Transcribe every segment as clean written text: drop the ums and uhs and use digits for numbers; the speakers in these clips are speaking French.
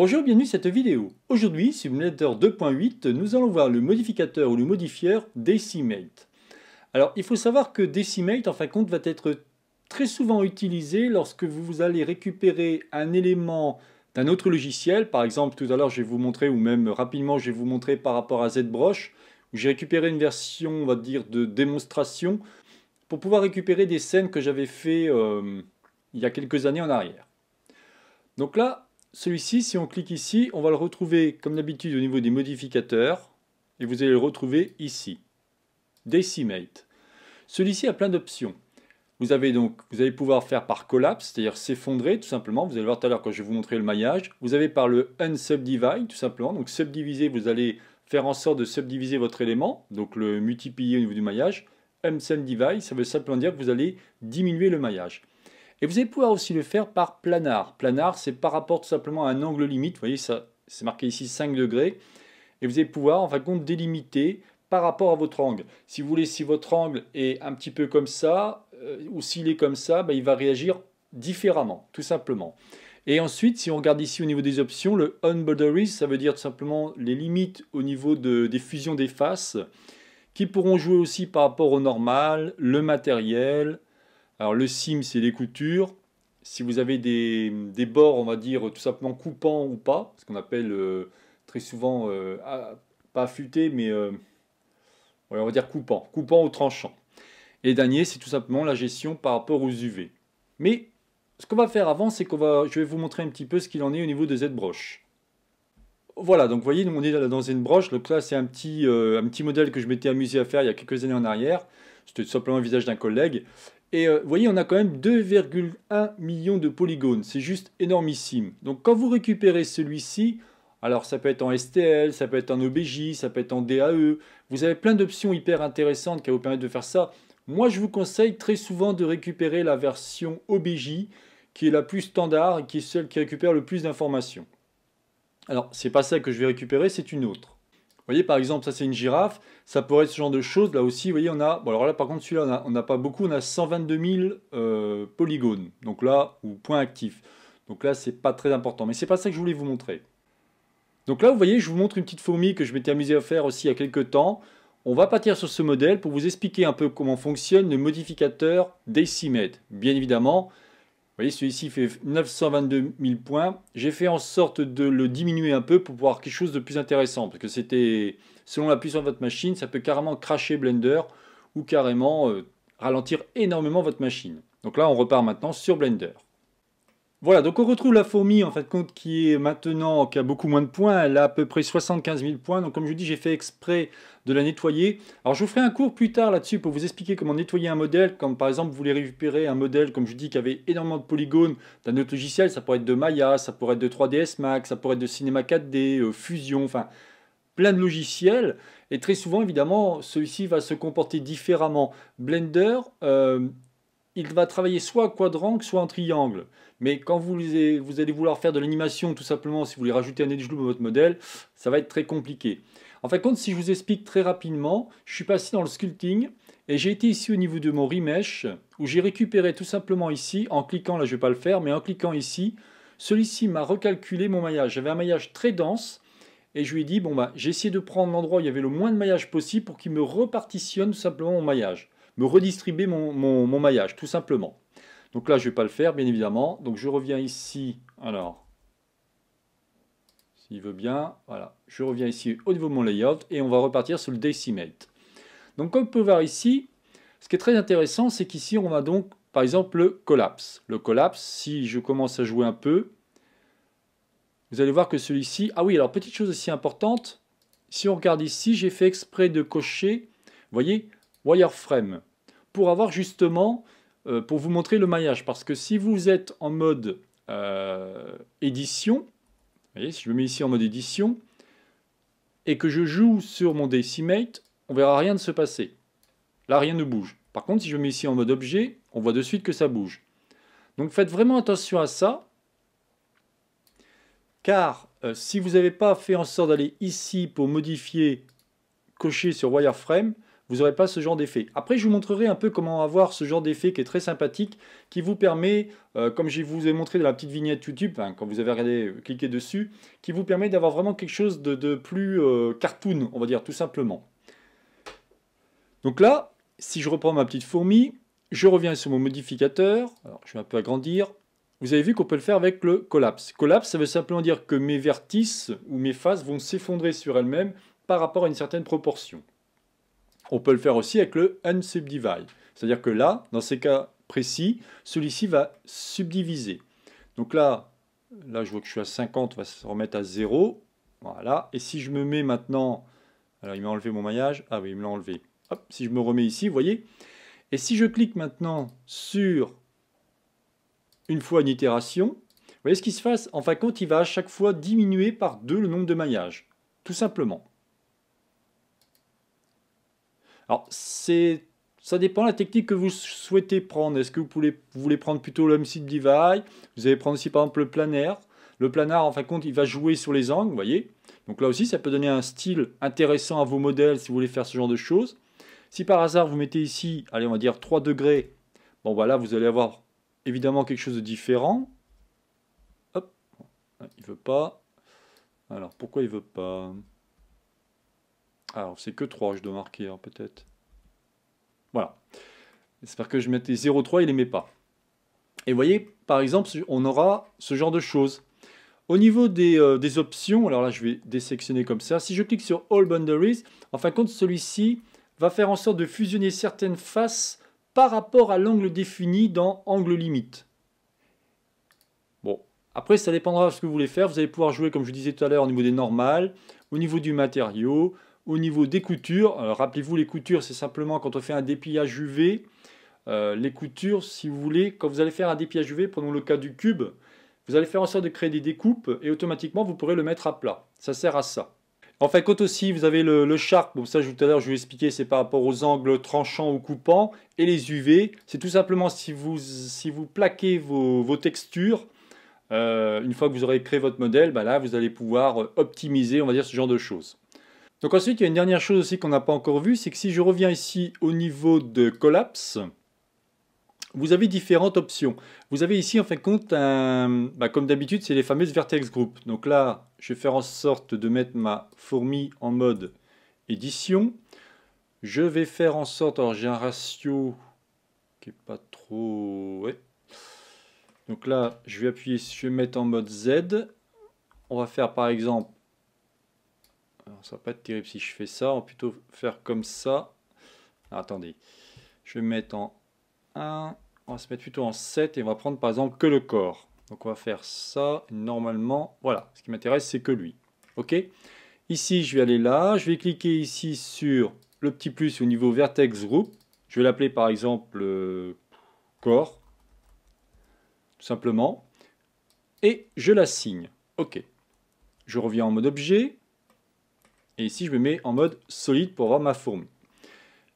Bonjour, bienvenue dans cette vidéo. Aujourd'hui, sur Blender 2.8, nous allons voir le modificateur ou le modifieur Decimate. Alors, il faut savoir que Decimate, en fin de compte, va être très souvent utilisé lorsque vous allez récupérer un élément d'un autre logiciel. Par exemple, tout à l'heure, je vais vous montrer, ou même rapidement, je vais vous montrer par rapport à ZBrush, où j'ai récupéré une version, on va dire, de démonstration, pour pouvoir récupérer des scènes que j'avais fait il y a quelques années en arrière. Donc là, celui-ci, si on clique ici, on va le retrouver comme d'habitude au niveau des modificateurs, et vous allez le retrouver ici, Decimate. Celui-ci a plein d'options. Vous allez pouvoir faire par collapse, c'est-à-dire s'effondrer tout simplement. Vous allez voir tout à l'heure quand je vais vous montrer le maillage. Vous avez par le unsubdivide tout simplement. Donc subdiviser, vous allez faire en sorte de subdiviser votre élément, donc le multiplier au niveau du maillage. Unsubdivide, ça veut simplement dire que vous allez diminuer le maillage. Et vous allez pouvoir aussi le faire par planar. Planar, c'est par rapport tout simplement à un angle limite. Vous voyez, ça, c'est marqué ici 5 degrés. Et vous allez pouvoir, en fin de compte, délimiter par rapport à votre angle. Si vous voulez, si votre angle est un petit peu comme ça, ou s'il est comme ça, bah, il va réagir différemment, tout simplement. Et ensuite, si on regarde ici au niveau des options, le On Boundaries, ça veut dire tout simplement les limites au niveau des fusions des faces, qui pourront jouer aussi par rapport au normal, le matériel. Alors le seam, c'est les coutures. Si vous avez des bords, on va dire, tout simplement coupants ou pas, ce qu'on appelle très souvent, pas affûté, mais ouais, on va dire coupant, coupant ou tranchant. Et dernier, c'est tout simplement la gestion par rapport aux UV. Mais ce qu'on va faire avant, c'est je vais vous montrer un petit peu ce qu'il en est au niveau de ZBrush. Voilà, donc vous voyez, nous, on est dans ZBrush. Donc là, c'est un petit modèle que je m'étais amusé à faire il y a quelques années en arrière. C'était tout simplement le visage d'un collègue. Et vous voyez, on a quand même 2,1 millions de polygones. C'est juste énormissime. Donc quand vous récupérez celui-ci, alors ça peut être en STL, ça peut être en OBJ, ça peut être en DAE. Vous avez plein d'options hyper intéressantes qui vont vous permettre de faire ça. Moi, je vous conseille très souvent de récupérer la version OBJ, qui est la plus standard et qui est celle qui récupère le plus d'informations. Alors, c'est pas ça que je vais récupérer, c'est une autre. Vous voyez, par exemple, ça c'est une girafe, ça pourrait être ce genre de choses. Là aussi, vous voyez, on a... Bon, alors là, par contre, celui-là, on n'a pas beaucoup, on a 122 000 polygones, donc là, ou points actifs. Donc là, c'est pas très important, mais c'est pas ça que je voulais vous montrer. Donc là, vous voyez, je vous montre une petite fourmi que je m'étais amusé à faire aussi il y a quelques temps. On va partir sur ce modèle pour vous expliquer un peu comment fonctionne le modificateur Decimate. Bien évidemment, vous voyez, celui-ci fait 922 000 points. J'ai fait en sorte de le diminuer un peu pour pouvoir quelque chose de plus intéressant. Parce que c'était, selon la puissance de votre machine, ça peut carrément crasher Blender ou carrément ralentir énormément votre machine. Donc là, on repart maintenant sur Blender. Voilà, donc on retrouve la fourmi en fin de compte qui est maintenant, qui a beaucoup moins de points, elle a à peu près 75 000 points, donc comme je vous dis, j'ai fait exprès de la nettoyer. Alors je vous ferai un cours plus tard là-dessus pour vous expliquer comment nettoyer un modèle, comme par exemple vous voulez récupérer un modèle, comme je vous dis, qui avait énormément de polygones d'un autre logiciel, ça pourrait être de Maya, ça pourrait être de 3ds Max, ça pourrait être de Cinema 4D, Fusion, enfin plein de logiciels, et très souvent évidemment, celui-ci va se comporter différemment. Blender, il va travailler soit en quadrangle, soit en triangle. Mais quand vous allez vouloir faire de l'animation, tout simplement, si vous voulez rajouter un edge loop à votre modèle, ça va être très compliqué. En fin de compte, si je vous explique très rapidement, je suis passé dans le sculpting et j'ai été ici au niveau de mon Rimesh, où j'ai récupéré tout simplement ici, en cliquant, là je ne vais pas le faire, mais en cliquant ici, celui-ci m'a recalculé mon maillage. J'avais un maillage très dense et je lui ai dit, bon bah, j'ai essayé de prendre l'endroit où il y avait le moins de maillage possible pour qu'il me repartitionne tout simplement mon maillage. Me redistribuer mon maillage, tout simplement. Donc là, je ne vais pas le faire, bien évidemment. Donc je reviens ici, alors, s'il veut bien, voilà. Je reviens ici au niveau de mon layout et on va repartir sur le Decimate. Donc comme vous pouvez voir ici, ce qui est très intéressant, c'est qu'ici, on a donc, par exemple, le collapse. Le collapse, si je commence à jouer un peu, vous allez voir que celui-ci... Ah oui, alors, petite chose aussi importante, si on regarde ici, j'ai fait exprès de cocher, vous voyez, wireframe. Pour avoir justement, pour vous montrer le maillage, parce que si vous êtes en mode édition, vous voyez, si je me mets ici en mode édition, et que je joue sur mon Decimate, on verra rien de se passer. Là, rien ne bouge. Par contre, si je me mets ici en mode objet, on voit de suite que ça bouge. Donc faites vraiment attention à ça, car si vous n'avez pas fait en sorte d'aller ici pour modifier, cocher sur wireframe, vous n'aurez pas ce genre d'effet. Après, je vous montrerai un peu comment avoir ce genre d'effet qui est très sympathique, qui vous permet, comme je vous ai montré dans la petite vignette YouTube, hein, quand vous avez regardé, cliquez dessus, qui vous permet d'avoir vraiment quelque chose de plus cartoon, on va dire, tout simplement. Donc là, si je reprends ma petite fourmi, je reviens sur mon modificateur, alors je vais un peu agrandir. Vous avez vu qu'on peut le faire avec le collapse. Collapse, ça veut simplement dire que mes vertices ou mes faces vont s'effondrer sur elles-mêmes par rapport à une certaine proportion. On peut le faire aussi avec le unsubdivide. C'est-à-dire que là, dans ces cas précis, celui-ci va subdiviser. Donc là, je vois que je suis à 50, on va se remettre à 0. Voilà. Et si je me mets maintenant... Alors, il m'a enlevé mon maillage. Ah oui, il me l'a enlevé. Hop, si je me remets ici, vous voyez. Et si je clique maintenant sur... une fois une itération, vous voyez ce qui se passe. En fin de compte, il va à chaque fois diminuer par 2 le nombre de maillages, tout simplement. Alors, ça dépend de la technique que vous souhaitez prendre. Est-ce que vous voulez prendre plutôt le unsubdivide? Vous allez prendre aussi, par exemple, le planaire. Le planaire, en fin de compte, il va jouer sur les angles, vous voyez. Donc là aussi, ça peut donner un style intéressant à vos modèles si vous voulez faire ce genre de choses. Si par hasard, vous mettez ici, allez, on va dire 3 degrés, bon, voilà, vous allez avoir... évidemment quelque chose de différent. Hop, il veut pas. Alors pourquoi il veut pas? Alors c'est que 3, je dois marquer hein, peut-être. Voilà. J'espère que je mettais 0,3, il les met pas. Et vous voyez, par exemple, on aura ce genre de choses. Au niveau des options, alors là je vais désectionner comme ça. Si je clique sur All Boundaries, en fin de compte, celui-ci va faire en sorte de fusionner certaines faces par rapport à l'angle défini dans angle limite. Bon, après ça dépendra de ce que vous voulez faire. Vous allez pouvoir jouer, comme je disais tout à l'heure, au niveau des normales, au niveau du matériau, au niveau des coutures. Alors rappelez-vous, les coutures, c'est simplement quand on fait un dépliage UV. Les coutures, si vous voulez, quand vous allez faire un dépliage UV, prenons le cas du cube, vous allez faire en sorte de créer des découpes et automatiquement vous pourrez le mettre à plat. Ça sert à ça. En fin de compte aussi, vous avez le sharp, bon, ça tout à l'heure je vous ai expliqué, c'est par rapport aux angles tranchants ou coupants, et les UV, c'est tout simplement si vous plaquez vos textures, une fois que vous aurez créé votre modèle, ben là vous allez pouvoir optimiser, on va dire, ce genre de choses. Donc ensuite, il y a une dernière chose aussi qu'on n'a pas encore vue, c'est que si je reviens ici au niveau de Collapse, vous avez différentes options. Vous avez ici en fin de compte, comme d'habitude, c'est les fameuses vertex group. Donc là, je vais faire en sorte de mettre ma fourmi en mode édition. Je vais faire en sorte, alors j'ai un ratio qui n'est pas trop... Ouais. Donc là, je vais appuyer, je vais mettre en mode Z. On va faire par exemple... Alors, ça ne va pas être terrible si je fais ça, on va plutôt faire comme ça. Alors, attendez, je vais mettre en... on va se mettre plutôt en 7 et on va prendre par exemple que le corps. Donc on va faire ça, normalement, voilà, ce qui m'intéresse c'est que lui. Ok. Ici je vais aller là, je vais cliquer ici sur le petit plus au niveau vertex group, je vais l'appeler par exemple corps, tout simplement, et je l'assigne. Ok. Je reviens en mode objet, et ici je me mets en mode solide pour avoir ma fourmi.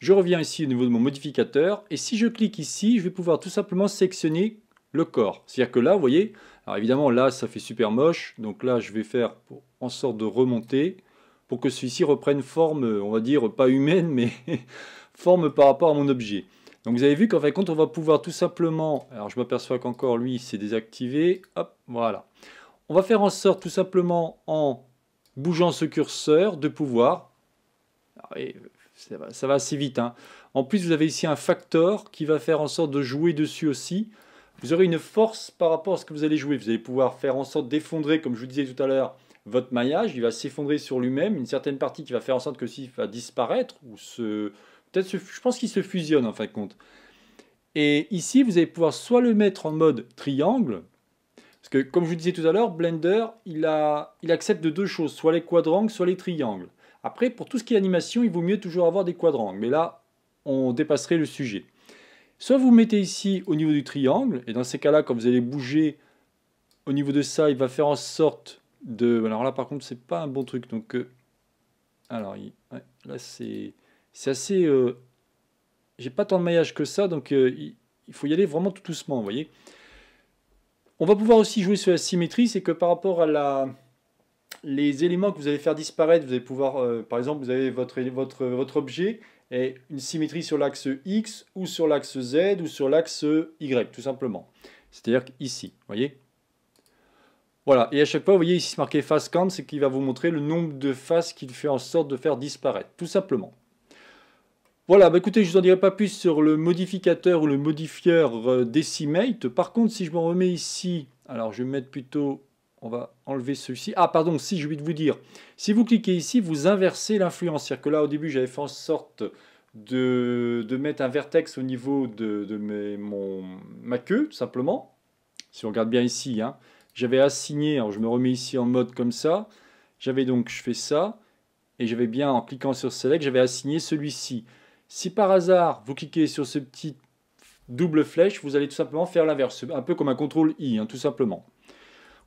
Je reviens ici au niveau de mon modificateur, et si je clique ici, je vais pouvoir tout simplement sectionner le corps. C'est-à-dire que là, vous voyez, alors évidemment là, ça fait super moche, donc là, je vais faire en sorte de remonter pour que celui-ci reprenne forme, on va dire, pas humaine, mais forme par rapport à mon objet. Donc vous avez vu qu'en fin de compte, on va pouvoir tout simplement, alors je m'aperçois qu'encore lui, c'est désactivé, hop, voilà. On va faire en sorte tout simplement, en bougeant ce curseur, de pouvoir... Ça va assez vite. Hein. En plus, vous avez ici un factor qui va faire en sorte de jouer dessus aussi. Vous aurez une force par rapport à ce que vous allez jouer. Vous allez pouvoir faire en sorte d'effondrer, comme je vous disais tout à l'heure, votre maillage. Il va s'effondrer sur lui-même. Une certaine partie qui va faire en sorte que s'il va disparaître, ou peut-être, je pense qu'il se fusionne en fin de compte. Et ici, vous allez pouvoir soit le mettre en mode triangle, parce que comme je vous disais tout à l'heure, Blender, il accepte de deux choses, soit les quadrangles, soit les triangles. Après, pour tout ce qui est animation, il vaut mieux toujours avoir des quadrangles. Mais là, on dépasserait le sujet. Soit vous mettez ici au niveau du triangle, et dans ces cas-là, quand vous allez bouger au niveau de ça, il va faire en sorte de... Alors là, par contre, c'est pas un bon truc. Donc, alors ouais, là, c'est assez... J'ai pas tant de maillage que ça, donc il faut y aller vraiment tout doucement, vous voyez. On va pouvoir aussi jouer sur la symétrie, c'est que par rapport à la... Les éléments que vous allez faire disparaître, vous allez pouvoir, par exemple, vous avez votre objet, et une symétrie sur l'axe X ou sur l'axe Z ou sur l'axe Y, tout simplement. C'est-à-dire qu'ici, vous voyez? Voilà, et à chaque fois, vous voyez ici c'est marqué face count, c'est qu'il va vous montrer le nombre de faces qu'il fait en sorte de faire disparaître, tout simplement. Voilà, bah écoutez, je ne vous en dirai pas plus sur le modificateur ou le modifieur Decimate. Par contre, si je m'en remets ici, alors je vais mettre plutôt, on va enlever celui-ci. Ah, pardon, si, j'ai oublié de vous dire, si vous cliquez ici, vous inversez l'influence. C'est-à-dire que là, au début, j'avais fait en sorte de mettre un vertex au niveau de ma queue, tout simplement. Si on regarde bien ici, hein, j'avais assigné, alors je me remets ici en mode comme ça, j'avais donc, je fais ça, et j'avais bien, en cliquant sur Select, j'avais assigné celui-ci. Si par hasard, vous cliquez sur ce petit double flèche, vous allez tout simplement faire l'inverse. Un peu comme un CTRL-I, hein, tout simplement.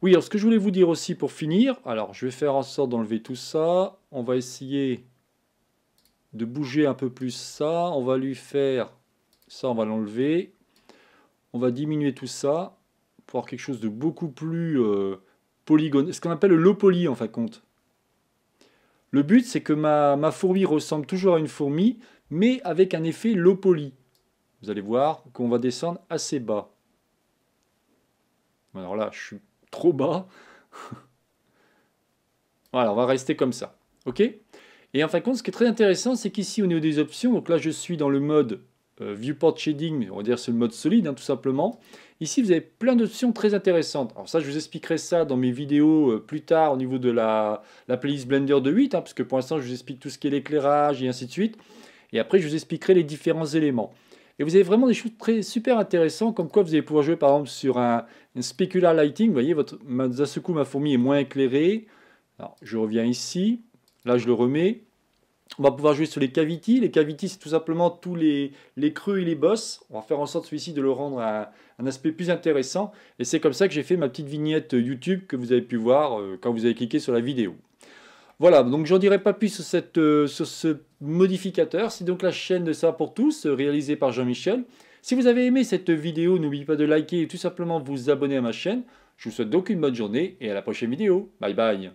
Oui, alors ce que je voulais vous dire aussi pour finir, alors je vais faire en sorte d'enlever tout ça. On va essayer de bouger un peu plus ça. On va lui faire ça, on va l'enlever. On va diminuer tout ça pour avoir quelque chose de beaucoup plus polygonal. Ce qu'on appelle le low poly, en fin de compte. Le but, c'est que ma fourmi ressemble toujours à une fourmi, mais avec un effet low poly. Vous allez voir qu'on va descendre assez bas. Alors là, je suis trop bas. Voilà, on va rester comme ça. OK? Et en fin de compte, ce qui est très intéressant, c'est qu'ici, au niveau des options, donc là, je suis dans le mode Viewport Shading, mais on va dire c'est le mode solide, hein, tout simplement. Ici, vous avez plein d'options très intéressantes. Alors ça, je vous expliquerai ça dans mes vidéos plus tard au niveau de la playlist Blender de 8, hein, parce que pour l'instant, je vous explique tout ce qui est l'éclairage et ainsi de suite. Et après, je vous expliquerai les différents éléments. Et vous avez vraiment des choses très super intéressantes, comme quoi vous allez pouvoir jouer par exemple sur un specular lighting. Vous voyez, à ce coup, ma fourmi est moins éclairée. Alors, je reviens ici. Là, je le remets. On va pouvoir jouer sur les cavities. Les cavities, c'est tout simplement tous les creux et les bosses. On va faire en sorte celui-ci de le rendre un aspect plus intéressant. Et c'est comme ça que j'ai fait ma petite vignette YouTube que vous avez pu voir quand vous avez cliqué sur la vidéo. Voilà, donc j'en dirai pas plus sur ce modificateur. C'est donc la chaîne de Savoir Pour Tous, réalisée par Jean-Michel. Si vous avez aimé cette vidéo, n'oubliez pas de liker et tout simplement vous abonner à ma chaîne. Je vous souhaite donc une bonne journée et à la prochaine vidéo. Bye bye.